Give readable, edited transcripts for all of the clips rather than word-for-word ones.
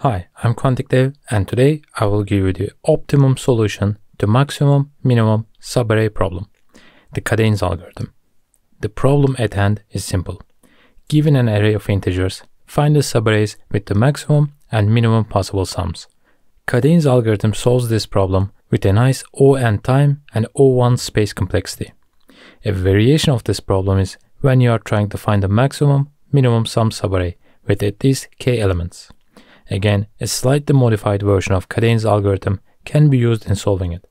Hi, I'm QuanticDev, and today I will give you the optimum solution to maximum minimum subarray problem, the Kadane's algorithm. The problem at hand is simple. Given an array of integers, find the subarrays with the maximum and minimum possible sums. Kadane's algorithm solves this problem with a nice O(n) time and O(1) space complexity. A variation of this problem is when you are trying to find the maximum minimum sum subarray with at least k elements. Again, a slightly modified version of Kadane's algorithm can be used in solving it.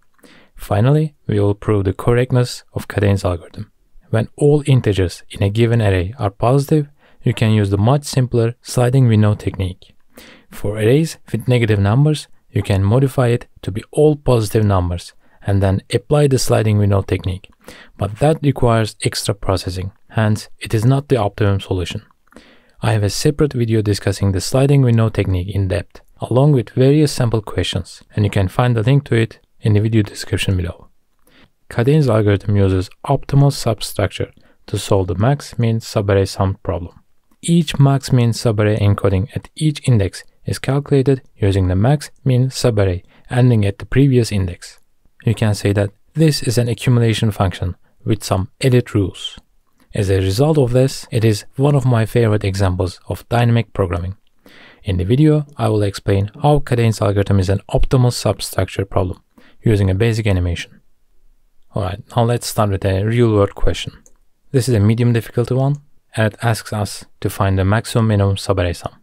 Finally, we will prove the correctness of Kadane's algorithm. When all integers in a given array are positive, you can use the much simpler sliding window technique. For arrays with negative numbers, you can modify it to be all positive numbers and then apply the sliding window technique. But that requires extra processing, hence it is not the optimum solution. I have a separate video discussing the sliding window technique in depth, along with various sample questions, and you can find the link to it in the video description below. Kadane's algorithm uses optimal substructure to solve the max min subarray sum problem. Each max min subarray encoding at each index is calculated using the max min subarray ending at the previous index. You can say that this is an accumulation function with some edit rules. As a result of this, it is one of my favorite examples of dynamic programming. In the video, I will explain how Kadane's algorithm is an optimal substructure problem using a basic animation. Alright, now let's start with a real-world question. This is a medium difficulty one, and it asks us to find the maximum minimum subarray sum.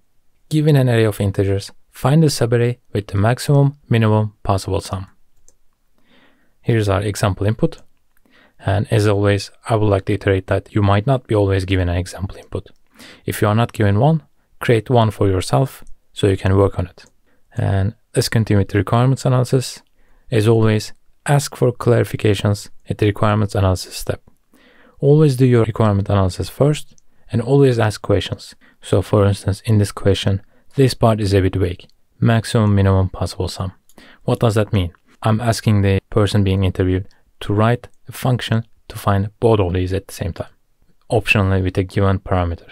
Given an array of integers, find the subarray with the maximum minimum possible sum. Here's our example input. And as always, I would like to iterate that you might not be always given an example input. If you are not given one, create one for yourself so you can work on it. And let's continue with the requirements analysis. As always, ask for clarifications at the requirements analysis step. Always do your requirement analysis first and always ask questions. So for instance, in this question, this part is a bit vague. Maximum minimum possible sum. What does that mean? I'm asking the person being interviewed to write a function to find both of these at the same time, optionally with a given parameter.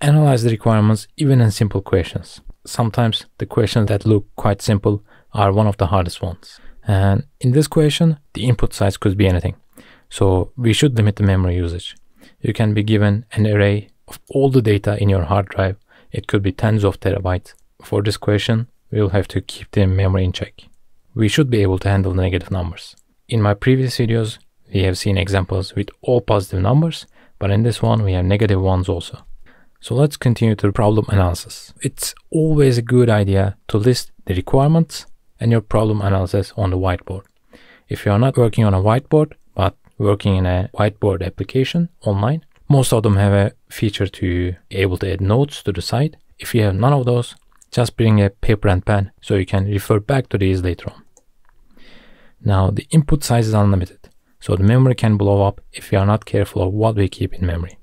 Analyze the requirements even in simple questions. Sometimes the questions that look quite simple are one of the hardest ones. And in this question, the input size could be anything. So we should limit the memory usage. You can be given an array of all the data in your hard drive. It could be tens of terabytes. For this question, we'll have to keep the memory in check. We should be able to handle negative numbers. In my previous videos, we have seen examples with all positive numbers, but in this one we have negative ones also. So let's continue to problem analysis. It's always a good idea to list the requirements and your problem analysis on the whiteboard. If you are not working on a whiteboard, but working in a whiteboard application online, most of them have a feature to be able to add notes to the side. If you have none of those, just bring a paper and pen so you can refer back to these later on. Now the input size is unlimited. So the memory can blow up if we are not careful of what we keep in memory.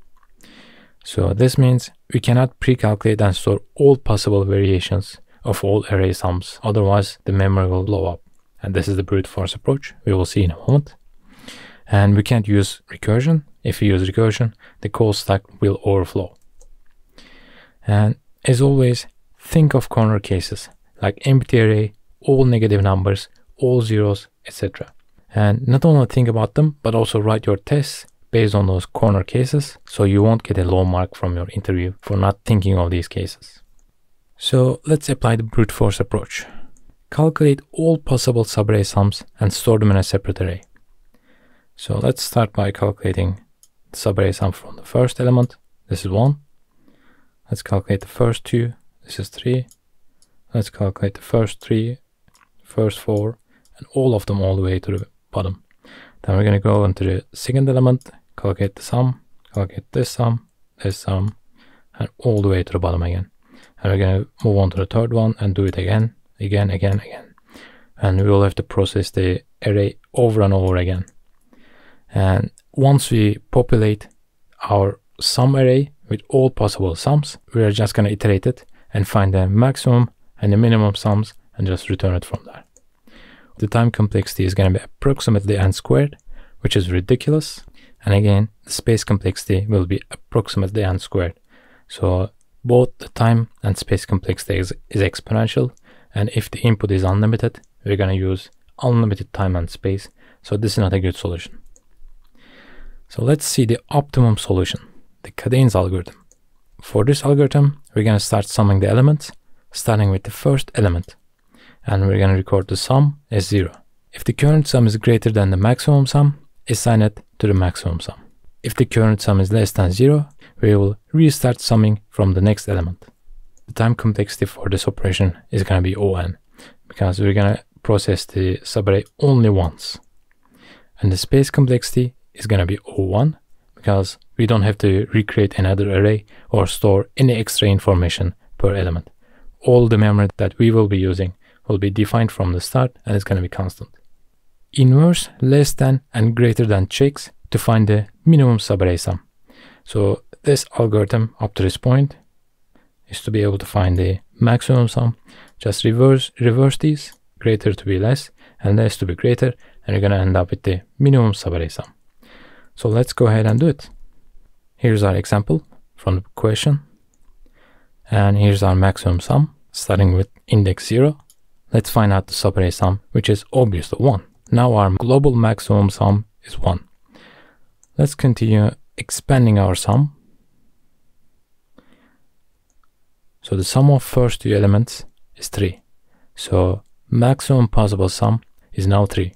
So this means we cannot pre-calculate and store all possible variations of all array sums, otherwise the memory will blow up. And this is the brute force approach, we will see in a moment. And we can't use recursion. If we use recursion, the call stack will overflow. And as always, think of corner cases like empty array, all negative numbers, all zeros, etc. And not only think about them, but also write your tests based on those corner cases, so you won't get a low mark from your interview for not thinking of these cases. So let's apply the brute force approach. Calculate all possible subarray sums and store them in a separate array. So let's start by calculating the subarray sum from the first element. This is 1. Let's calculate the first 2. This is 3. Let's calculate the first 3, first 4, and all of them all the way to the bottom. Then we're going to go into the second element, calculate the sum, calculate this sum, and all the way to the bottom again. And we're going to move on to the third one and do it again. And we will have to process the array over and over again. And once we populate our sum array with all possible sums, we are just going to iterate it and find the maximum and the minimum sums and just return it from there. The time complexity is going to be approximately n squared, which is ridiculous. And again, the space complexity will be approximately n squared. So both the time and space complexity is exponential, and if the input is unlimited, we're going to use unlimited time and space, so this is not a good solution. So let's see the optimum solution, the Kadane's algorithm. For this algorithm, we're going to start summing the elements, starting with the first element, and we're going to record the sum as 0. If the current sum is greater than the maximum sum, assign it to the maximum sum. If the current sum is less than 0, we will restart summing from the next element. The time complexity for this operation is going to be O(n), because we're going to process the subarray only once. And the space complexity is going to be O(1), because we don't have to recreate another array or store any extra information per element. All the memory that we will be using will be defined from the start, and it's going to be constant. Inverse less than and greater than checks to find the minimum subarray sum. So this algorithm up to this point is to be able to find the maximum sum. Just reverse these, greater to be less and less to be greater, and you're going to end up with the minimum subarray sum. So let's go ahead and do it. Here's our example from the question, and here's our maximum sum starting with index 0. Let's find out the subarray sum, which is obviously 1. Now our global maximum sum is 1. Let's continue expanding our sum. So the sum of first two elements is 3. So maximum possible sum is now 3.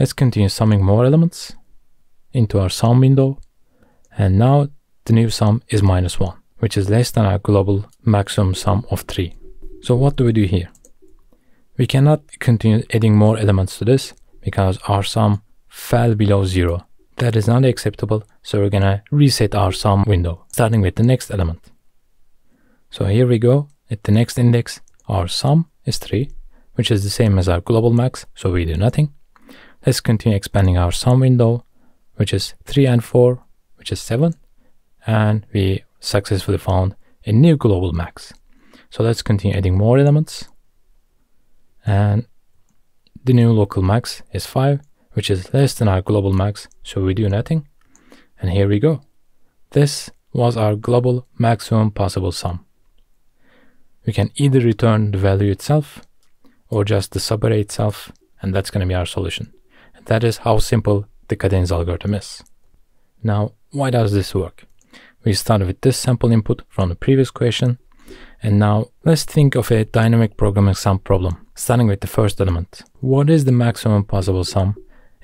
Let's continue summing more elements into our sum window. And now the new sum is -1, which is less than our global maximum sum of 3. So what do we do here? We cannot continue adding more elements to this because our sum fell below 0. That is not acceptable, so we're gonna reset our sum window, starting with the next element. So here we go, at the next index, our sum is 3, which is the same as our global max, so we do nothing. Let's continue expanding our sum window, which is 3 and 4, which is 7, and we successfully found a new global max. So let's continue adding more elements. And the new local max is 5, which is less than our global max, so we do nothing. And here we go. This was our global maximum possible sum. We can either return the value itself or just the subarray itself, and that's going to be our solution. And that is how simple the Kadane's algorithm is. Now, why does this work? We started with this sample input from the previous question, and now let's think of a dynamic programming sum problem. Starting with the first element. What is the maximum possible sum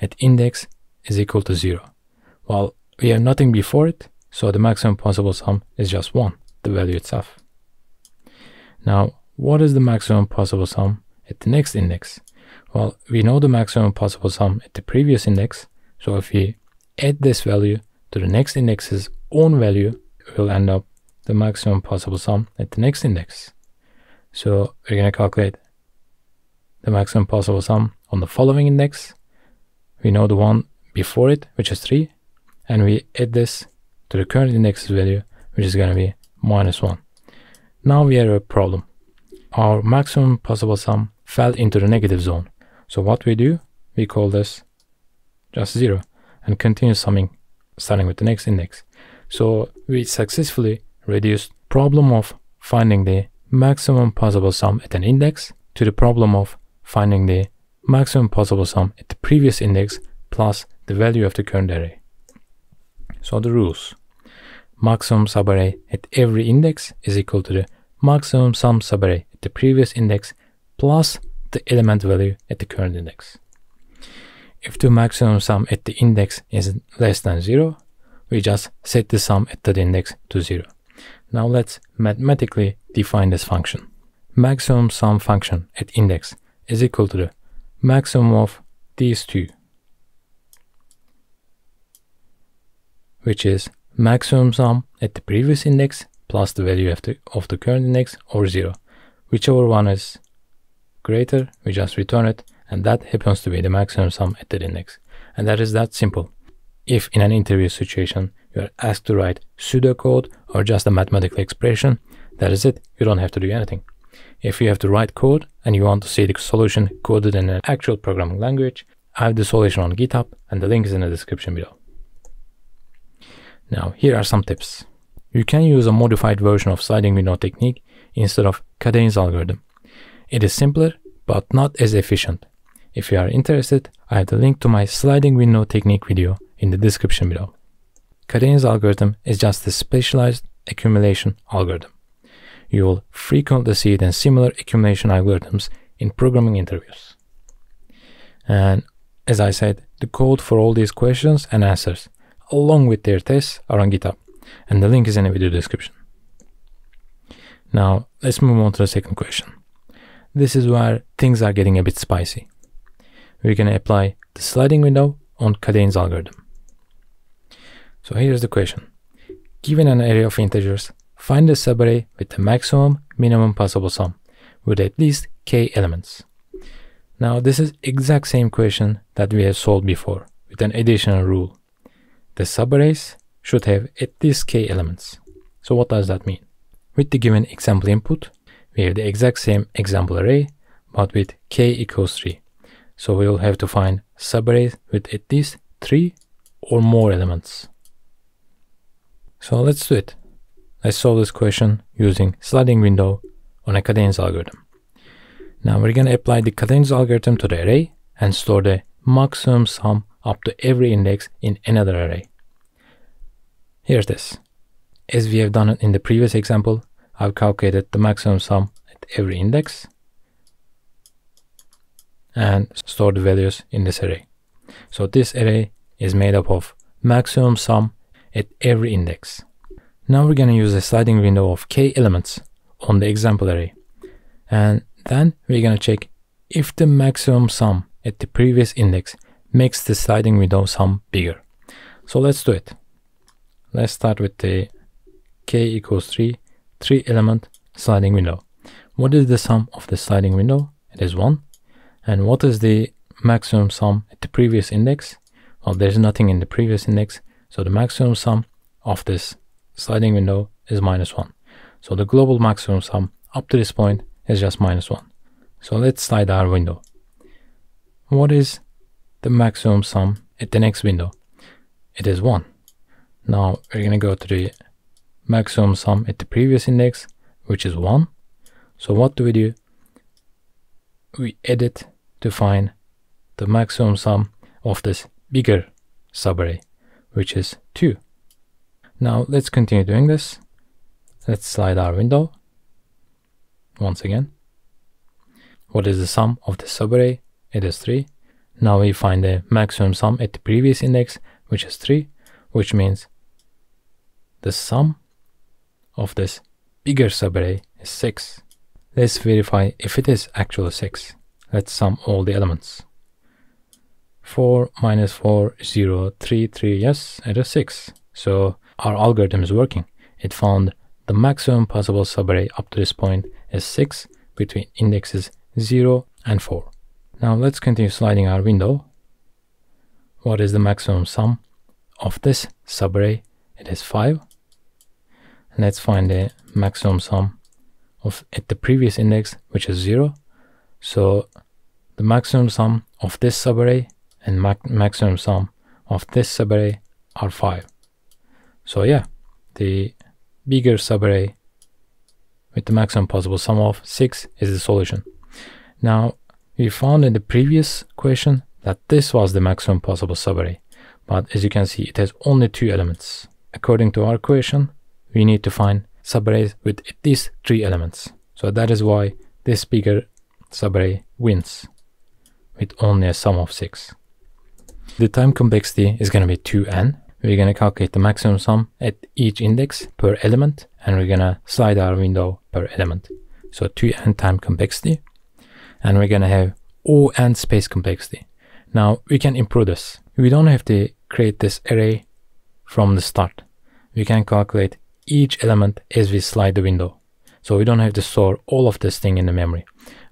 at index is equal to 0? Well, we have nothing before it, so the maximum possible sum is just 1, the value itself. Now, what is the maximum possible sum at the next index? Well, we know the maximum possible sum at the previous index, so if we add this value to the next index's own value, we'll end up the maximum possible sum at the next index. So we're going to calculate the maximum possible sum on the following index. We know the one before it, which is 3, and we add this to the current index's value, which is going to be -1. Now we have a problem. Our maximum possible sum fell into the negative zone. So what we do, we call this just 0 and continue summing, starting with the next index. So we successfully reduced problem of finding the maximum possible sum at an index to the problem of finding the maximum possible sum at the previous index plus the value of the current array. So the rules. Maximum subarray at every index is equal to the maximum sum subarray at the previous index plus the element value at the current index. If the maximum sum at the index is less than 0, we just set the sum at that index to 0. Now let's mathematically define this function. Maximum sum function at index is equal to the maximum of these two, which is maximum sum at the previous index plus the value of the current index, or 0. Whichever one is greater, we just return it, and that happens to be the maximum sum at that index. And that is that simple. If in an interview situation you are asked to write pseudocode or just a mathematical expression, that is it, you don't have to do anything. If you have to write code and you want to see the solution coded in an actual programming language, I have the solution on GitHub and the link is in the description below. Now, here are some tips. You can use a modified version of sliding window technique instead of Kadane's algorithm. It is simpler, but not as efficient. If you are interested, I have the link to my sliding window technique video in the description below. Kadane's algorithm is just a specialized accumulation algorithm. You will frequently see it in similar accumulation algorithms in programming interviews. And as I said, the code for all these questions and answers, along with their tests, are on GitHub, and the link is in the video description. Now, let's move on to the second question. This is where things are getting a bit spicy. We're going to apply the sliding window on Kadane's algorithm. So here's the question. Given an array of integers, find a subarray with the maximum minimum possible sum with at least k elements. Now this is exact same question that we have solved before with an additional rule. The subarrays should have at least k elements. So what does that mean? With the given example input, we have the exact same example array, but with k equals 3. So we will have to find subarrays with at least 3 or more elements. So let's do it. Let's solve this question using sliding window on a Kadane's algorithm. Now we're going to apply the Kadane's algorithm to the array and store the maximum sum up to every index in another array. Here it is. As we have done it in the previous example, I've calculated the maximum sum at every index and store the values in this array. So this array is made up of maximum sum at every index. Now we're going to use a sliding window of k elements on the example array. And then we're going to check if the maximum sum at the previous index makes the sliding window sum bigger. So let's do it. Let's start with the k equals 3 element sliding window. What is the sum of the sliding window? It is 1. And what is the maximum sum at the previous index? Well, there's nothing in the previous index, so the maximum sum of this sliding window is -1. So the global maximum sum up to this point is just -1. So let's slide our window. What is the maximum sum at the next window? It is 1. Now we're going to go to the maximum sum at the previous index, which is 1. So what do? We edit to find the maximum sum of this bigger subarray, which is 2. Now let's continue doing this. Let's slide our window once again. What is the sum of the subarray? It is 3. Now we find the maximum sum at the previous index, which is 3, which means the sum of this bigger subarray is 6. Let's verify if it is actually 6. Let's sum all the elements. 4, -4, 0, 3, 3, yes, it is 6. So our algorithm is working. It found the maximum possible subarray up to this point is 6 between indexes 0 and 4. Now let's continue sliding our window. What is the maximum sum of this subarray? It is 5. And let's find the maximum sum at the previous index, which is 0. So the maximum sum of this subarray and maximum sum of this subarray are 5. So yeah, the bigger subarray with the maximum possible sum of 6 is the solution. Now we found in the previous question that this was the maximum possible subarray, but as you can see, it has only 2 elements. According to our question, we need to find subarrays with at least 3 elements. So that is why this bigger subarray wins with only a sum of 6. The time complexity is going to be 2n. We're going to calculate the maximum sum at each index per element, and we're going to slide our window per element. So 2n time complexity, and we're going to have O(n) space complexity. Now we can improve this. We don't have to create this array from the start. We can calculate each element as we slide the window. So we don't have to store all of this thing in the memory.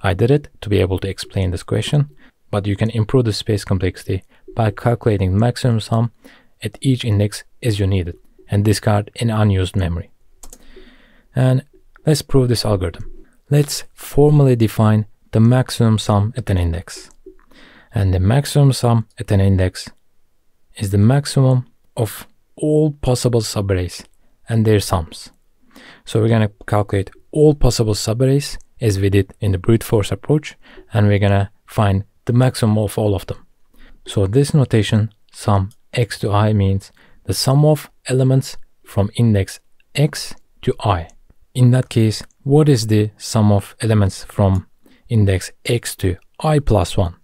I did it to be able to explain this question, but you can improve the space complexity by calculating maximum sum at each index as you need it and discard an unused memory. And let's prove this algorithm. Let's formally define the maximum sum at an index. And the maximum sum at an index is the maximum of all possible subarrays and their sums. So we're going to calculate all possible subarrays as we did in the brute force approach, and we're going to find the maximum of all of them. So this notation sum x to I means the sum of elements from index x to I. In that case, what is the sum of elements from index x to I plus 1?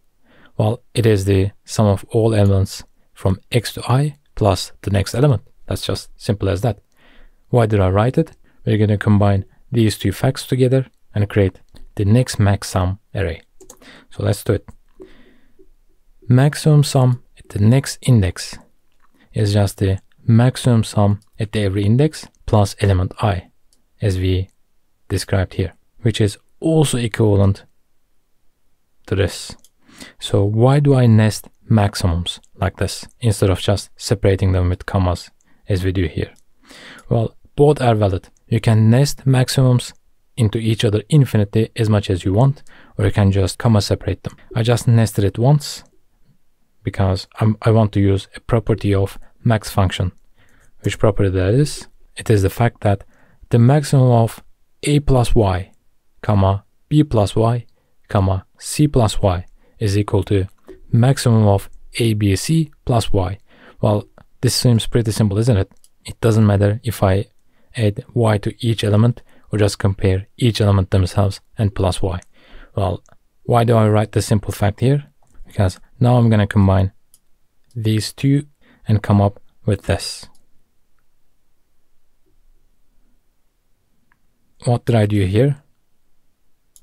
Well, it is the sum of all elements from x to I plus the next element. That's just simple as that. Why did I write it? We're going to combine these two facts together and create the next max sum array. So let's do it. Maximum sum at the next index is just the maximum sum at every index plus element I, as we described here, which is also equivalent to this. So why do I nest maximums like this instead of just separating them with commas as we do here? Well, both are valid. You can nest maximums into each other infinitely as much as you want, or you can just comma separate them. I just nested it once because I want to use a property of max function. Which property that is? It is the fact that the maximum of a plus y, comma b plus y, comma c plus y is equal to maximum of abc plus y. Well, this seems pretty simple, isn't it? It doesn't matter if I add y to each element or just compare each element themselves and plus y. Well, why do I write the simple fact here? Because now I'm going to combine these two and come up with this. What did I do here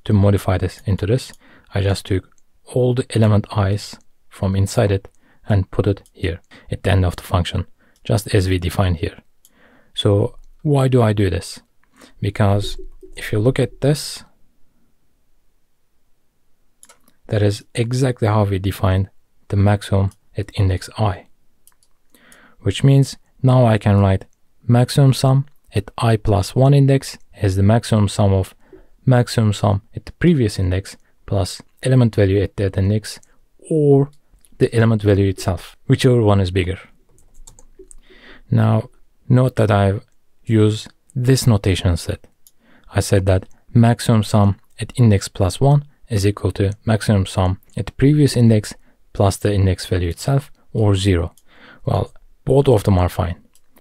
to modify this into this? I just took all the element i's from inside it and put it here at the end of the function, just as we defined here. So why do I do this? Because if you look at this, that is exactly how we defined the maximum at index I, which means now I can write maximum sum at I plus 1 index as the maximum sum of maximum sum at the previous index plus element value at that index, or the element value itself, whichever one is bigger. Now note that I've used this notation instead. I said that maximum sum at index plus 1 is equal to maximum sum at the previous index plus the index value itself, or 0. Well, both of them are fine.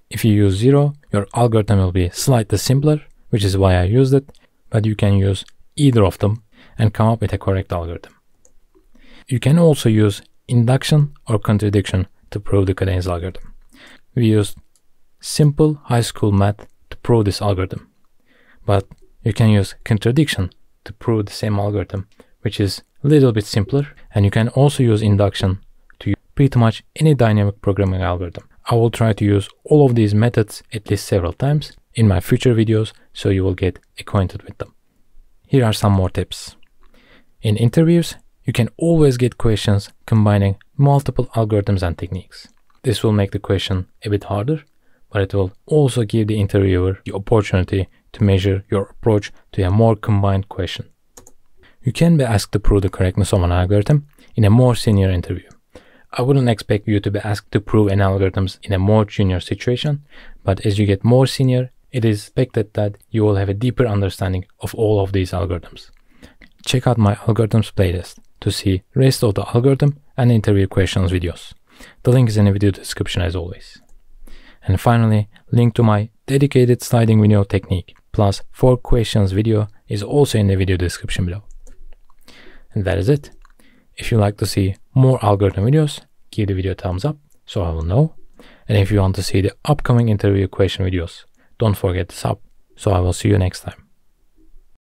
If you use 0, your algorithm will be slightly simpler, which is why I used it, but you can use either of them and come up with a correct algorithm. You can also use induction or contradiction to prove the Kadane's algorithm. We used simple high school math to prove this algorithm, but you can use contradiction to prove the same algorithm, which is a little bit simpler, and you can also use induction to pretty much any dynamic programming algorithm. I will try to use all of these methods at least several times in my future videos, so you will get acquainted with them. Here are some more tips. In interviews, you can always get questions combining multiple algorithms and techniques. This will make the question a bit harder, but it will also give the interviewer the opportunity to measure your approach to a more combined question. You can be asked to prove the correctness of an algorithm in a more senior interview. I wouldn't expect you to be asked to prove an algorithm in a more junior situation, but as you get more senior, it is expected that you will have a deeper understanding of all of these algorithms. Check out my algorithms playlist to see rest of the algorithm and interview questions videos. The link is in the video description as always. And finally, link to my dedicated sliding window technique plus 4 questions video is also in the video description below. And that is it. If you like to see more algorithm videos, give the video a thumbs up so I will know. And if you want to see the upcoming interview question videos, don't forget to sub. So I will see you next time.